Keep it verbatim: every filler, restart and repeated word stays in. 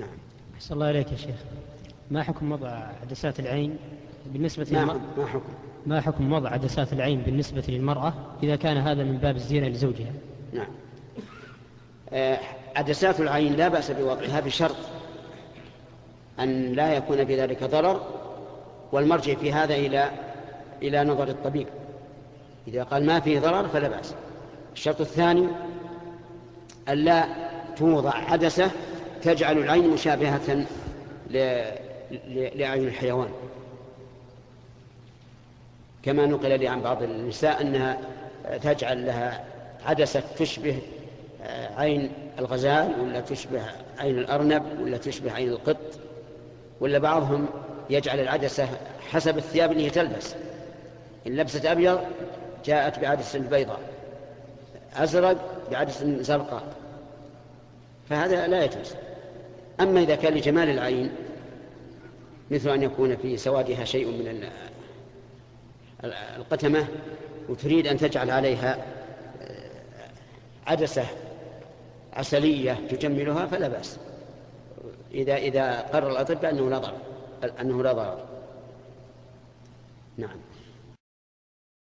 نعم. أحسن الله إليك يا شيخ، ما حكم وضع عدسات العين بالنسبة للمرأة؟ ما حكم ما حكم وضع عدسات العين بالنسبة للمرأة إذا كان هذا من باب الزينة لزوجها؟ نعم، آه عدسات العين لا بأس بوضعها بشرط أن لا يكون بذلك ضرر، والمرجع في هذا إلى إلى نظر الطبيب، إذا قال ما فيه ضرر فلا بأس. الشرط الثاني أن لا توضع عدسة تجعل العين مشابهة لعين الحيوان، كما نقل لي عن بعض النساء أنها تجعل لها عدسة تشبه عين الغزال ولا تشبه عين الأرنب ولا تشبه عين القط، ولا بعضهم يجعل العدسة حسب الثياب اللي تلبس، إن لبست أبيض جاءت بعدسة بيضاء، أزرق بعدسة زرقاء، فهذا لا يجوز. أما إذا كان لجمال العين مثل أن يكون في سوادها شيء من القتمة وتريد أن تجعل عليها عدسة عسلية تجملها فلا بأس، إذا إذا قرر الأطباء أنه لا ضرر أنه لا ضرر. نعم.